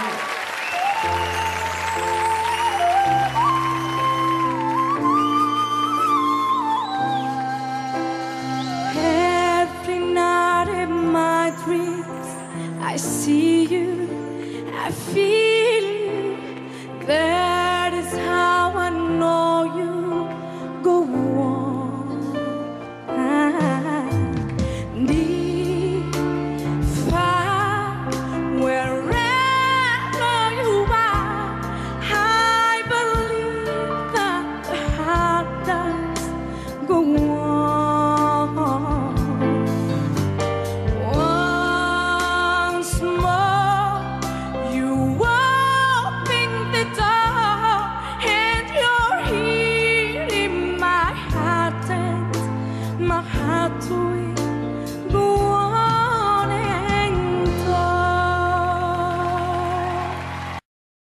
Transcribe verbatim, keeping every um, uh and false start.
Every night in my dreams, I see you, I feel you there.